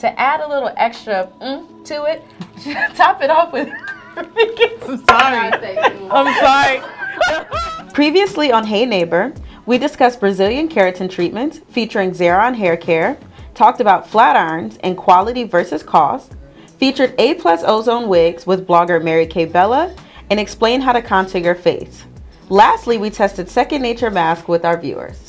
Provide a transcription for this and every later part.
To add a little extra to it, top it off with I'm sorry. Previously on Hey Neighbor, we discussed Brazilian keratin treatments featuring Xeron hair care, talked about flat irons and quality versus cost, featured A-plus ozone wigs with blogger Mary Kay Bella, and explained how to contour your face. Lastly, we tested Second Nature mask with our viewers.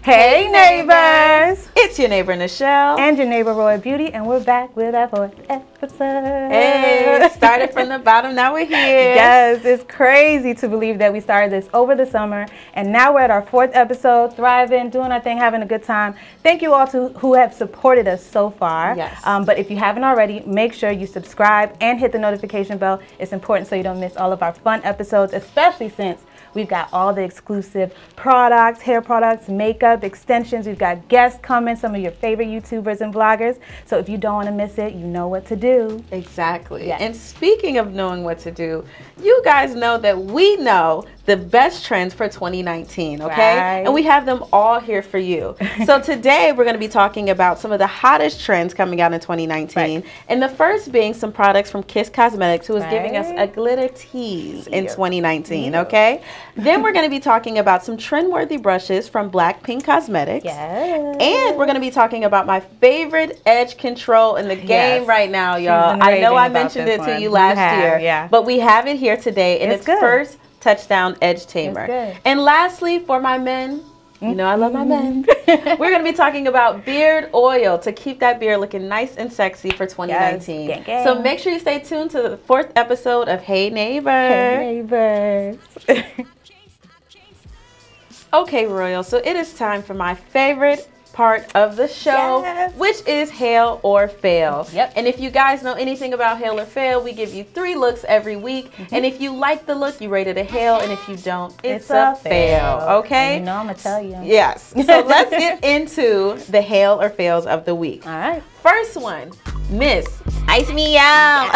Hey neighbors! It's your neighbor Nichelle and your neighbor Roy Beauty, and we're back with our fourth episode. Hey, started from the bottom, now we're here. Yes, it's crazy to believe that we started this over the summer, and now we're at our fourth episode, thriving, doing our thing, having a good time. Thank you all to who have supported us so far. Yes. But if you haven't already, make sure you subscribe and hit the notification bell. It's important so you don't miss all of our fun episodes, especially since we've got all the exclusive products, hair products, makeup, extensions. We've got guests coming, some of your favorite YouTubers and vloggers. So if you don't want to miss it, you know what to do. Exactly. Yes. And speaking of knowing what to do, you guys know that we know the best trends for 2019, okay? Right. And we have them all here for you. So today we're going to be talking about some of the hottest trends coming out in 2019. Right. And the first being some products from Kiss Cosmetics, who is giving us a glitter tease in 2019, okay? Then we're going to be talking about some trend-worthy brushes from Black Pink Cosmetics. Yes. And we're going to be talking about my favorite edge control in the game right now, y'all. I know I mentioned it to you last year, but we have it here today in its first Touchdown Edge Tamer. And lastly, for my men, you know I love my men, we're going to be talking about beard oil to keep that beard looking nice and sexy for 2019. Yes. So make sure you stay tuned to the fourth episode of Hey Neighbor. Hey Neighbors. Okay, Royal, so it is time for my favorite part of the show, which is Hail or Fail. And if you guys know anything about Hail or Fail, we give you three looks every week. And if you like the look, you rate it a hail, and if you don't, it's a fail. Okay? And you know I'm gonna tell you. Yes. So let's get into the Hail or Fails of the week. All right. First one, Miss Ice Me Out.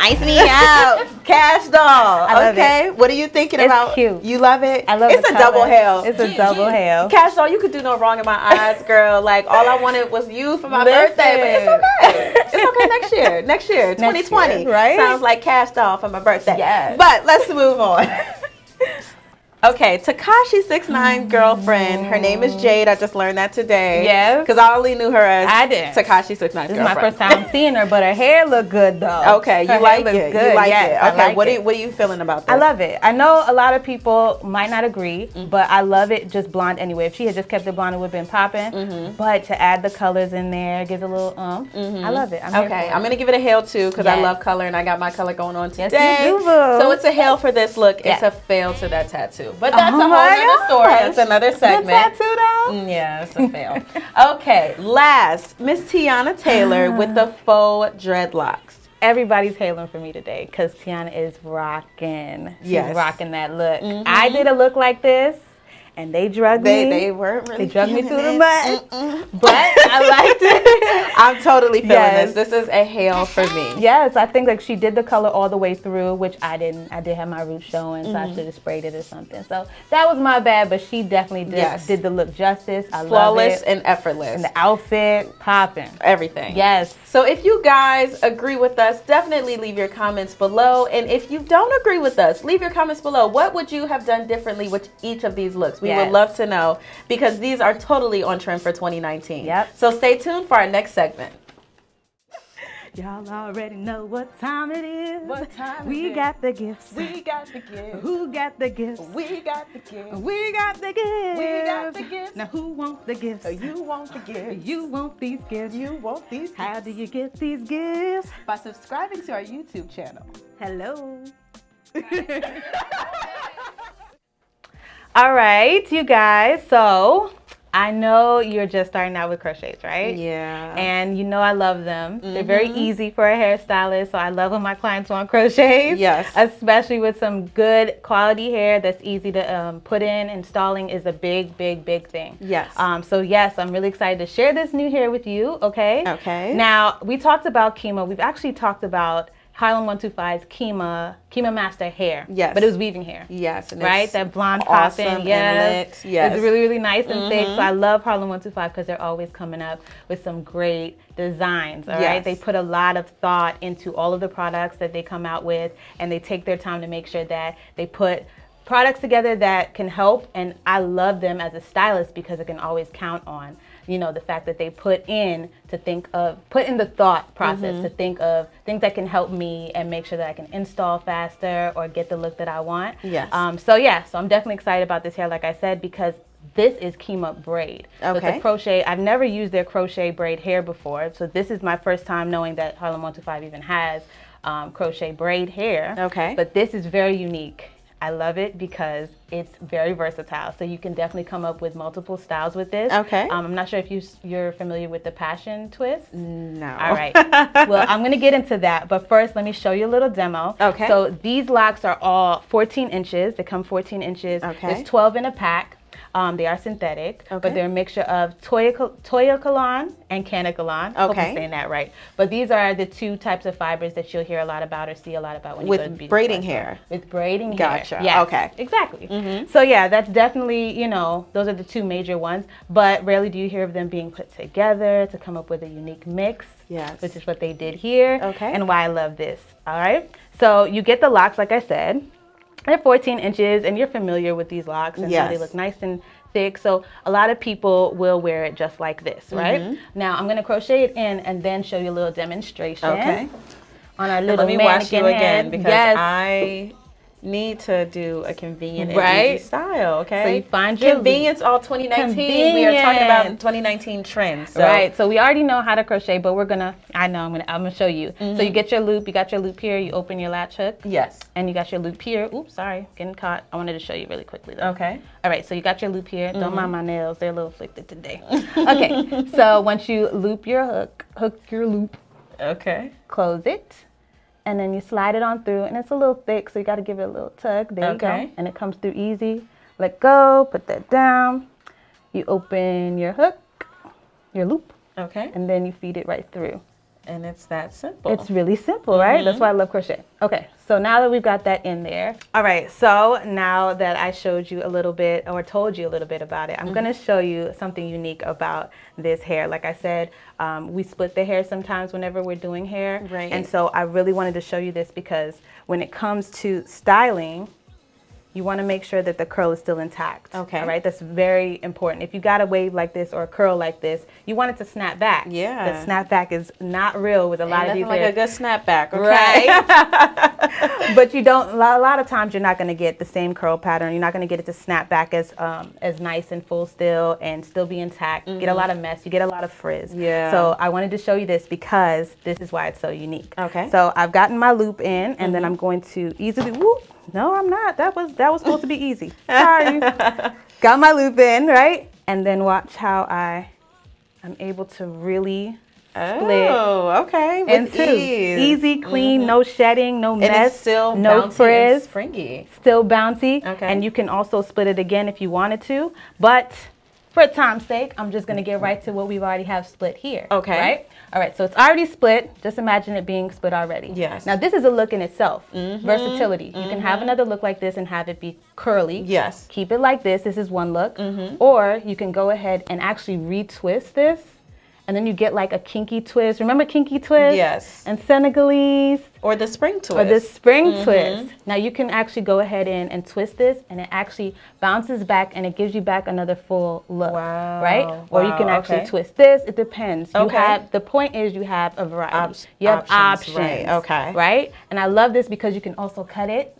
Ice Me Out. Cash Doll. I love it. What are you thinking about? Cute. You love it? I love it. It's a double hail. It's a double hail. Cash Doll, you could do no wrong in my eyes, girl. Like, all I wanted was you for my birthday, but it's okay. It's okay next year. Next year, 2020. Next year, right? Sounds like Cash Doll for my birthday. Yes. But let's move on. Okay, Tekashi69 girlfriend. Her name is Jade. I just learned that today. Yes. Because I only knew her as Tekashi69 girlfriend. This is my first time seeing her, but her hair looked good though. Okay, you like it. You like it. Okay, what are you feeling about that? I love it. I know a lot of people might not agree, but I love it just blonde anyway. If she had just kept it blonde, it would have been popping. But to add the colors in there, give it a little I love it. I'm okay, I'm going to give it a hail too because I love color and I got my color going on today. Yes, you do, boo. So it's a hail for this look. It's a fail to that tattoo. But that's a whole other story. That's another segment. The tattoo though? Yeah, it's a fail. Okay, last, Miss Tiana Taylor with the faux dreadlocks. Everybody's hailing for me today because Tiana is rocking. She's rocking that look. I did a look like this, and they drugged me. They weren't really. They drugged me through the mud, but I liked it. I'm totally feeling this. This is a hail for me. Yes, I think like she did the color all the way through, which I didn't. I did have my roots showing, so I should have sprayed it or something. So that was my bad, but she definitely did, did the look justice. I love it. Flawless and effortless. And the outfit, popping. Everything. Yes. So if you guys agree with us, definitely leave your comments below. And if you don't agree with us, leave your comments below. What would you have done differently with each of these looks? We would love to know because these are totally on trend for 2019. So stay tuned for our next segment. Y'all already know what time it is. We got the gifts. We got the gifts. Who got the gifts? We got the gifts. We got the gifts. We got the gifts. Now who wants the gifts? You want the gifts. You want these gifts. You want these gifts. How do you get these gifts? By subscribing to our YouTube channel. Hello. All right, you guys, so I know you're just starting out with crochets, right? Yeah. And you know I love them. They're very easy for a hairstylist, so I love when my clients want crochets. Yes. Especially with some good quality hair that's easy to put in. Installing is a big, big, big thing. Yes. So yes, I'm really excited to share this new hair with you, okay? Okay. Now, we talked about Kima. We've actually talked about Harlem 125's Kima Master Hair. Yes. But it was weaving hair. Yes. And right? That blonde awesome popping. Yes. Yes. It's really, really nice and thick. So I love Harlem 125 because they're always coming up with some great designs. All right. They put a lot of thought into all of the products that they come out with, and they take their time to make sure that they put products together that can help. And I love them as a stylist because I can always count on, you know, the fact that they put in the thought process to think of things that can help me and make sure that I can install faster or get the look that I want. Yes. So I'm definitely excited about this hair, like I said, because this is Kima braid. Okay. So it's a crochet. I've never used their crochet braid hair before, so this is my first time knowing that Harlem 125 even has crochet braid hair. Okay. But this is very unique. I love it because it's very versatile. So you can definitely come up with multiple styles with this. Okay. I'm not sure if you're familiar with the passion twist. No. All right. Well, I'm going to get into that. But first, let me show you a little demo. Okay. So these locks are all 14 inches. They come 14 inches. Okay. There's 12 in a pack. They are synthetic, but they're a mixture of toyacalon and canacalon. Okay. Hope I'm saying that right. But these are the two types of fibers that you'll hear a lot about or see a lot about when you go to beauty hair. With braiding hair. Gotcha. Yes. Okay. Exactly. So yeah, that's definitely, you know, those are the two major ones, but rarely do you hear of them being put together to come up with a unique mix. Yes. Which is what they did here. Okay. And why I love this. All right. So you get the locks, like I said. They're 14 inches, and you're familiar with these locks, and so they look nice and thick. So a lot of people will wear it just like this, right? Now I'm going to crochet it in and then show you a little demonstration. Okay. On our little mannequin. Let me wash you again because I need to do a convenient and easy style. Okay. So you find your convenience all 2019. Convenient. We are talking about 2019 trends. So. Right. So we already know how to crochet, but we're gonna. I'm gonna show you. So you get your loop. You got your loop here. You open your latch hook. Yes. And you got your loop here. Oops, sorry, getting caught. I wanted to show you really quickly though. Okay. All right. So you got your loop here. Don't mind my nails. They're a little afflicted today. Okay. So once you loop your hook, hook your loop. Okay. Close it. And then you slide it on through, and it's a little thick, so you got to give it a little tug. There you go. And it comes through easy. Let go, put that down. You open your hook, your loop. Okay. And then you feed it right through. And it's that simple. It's really simple, right? That's why I love crochet. Okay, so now that we've got that in there. All right, so now that I showed you a little bit or told you a little bit about it, I'm going to show you something unique about this hair. Like I said, we split the hair sometimes whenever we're doing hair. Right. And so I really wanted to show you this because when it comes to styling, you want to make sure that the curl is still intact. Okay. All right. That's very important. If you got a wave like this or a curl like this, you want it to snap back. Yeah. The snap back is not real with a lot of these hairs. Like a good snap back. Okay? Right. But you don't. A lot of times you're not going to get the same curl pattern. You're not going to get it to snap back as nice and full still and still be intact. Get a lot of mess. You get a lot of frizz. Yeah. So I wanted to show you this because this is why it's so unique. Okay. So I've gotten my loop in, and then I'm going to easily. Whoop, no, I'm not. That was supposed to be easy. Sorry. Got my loop in, right? And then watch how I'm able to really split. Oh, okay. With ease. Easy, clean, no shedding, no mess, still no frizz, springy. Still bouncy. Okay. And you can also split it again if you wanted to, but for time's sake, I'm just gonna get right to what we've already have split here. Okay. Right? All right, so it's already split. Just imagine it being split already. Yes. Now this is a look in itself. Versatility. You can have another look like this and have it be curly. Yes. Keep it like this. This is one look. Or you can go ahead and actually retwist this, and then you get like a kinky twist. Remember kinky twist? Yes. And Senegalese. Or the spring twist. Or the spring twist. Now you can actually go ahead and twist this, and it actually bounces back and it gives you back another full look. Wow. Right? Wow. Or you can actually twist this. It depends. Okay. You have, the point is you have a variety. You have options. Right. Okay. Right? And I love this because you can also cut it.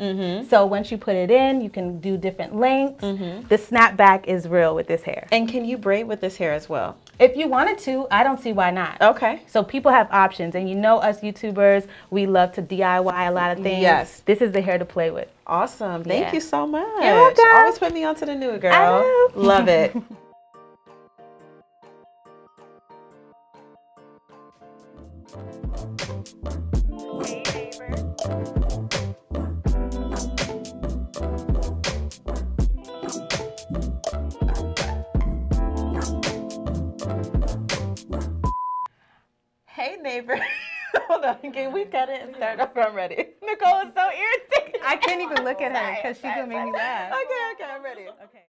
So once you put it in, you can do different lengths. The snap back is real with this hair. And can you braid with this hair as well? If you wanted to, I don't see why not. Okay. So people have options, and you know us YouTubers, we love to DIY a lot of things. Yes. This is the hair to play with. Awesome. Thank you so much. You're welcome. Always put me on to the new girl. Love it. Hey neighbor. Well, Hold on, can we cut it and start over? I'm ready. Nicole is so irritated. I can't even look at her because she's gonna make me laugh. Okay, I'm ready. Okay.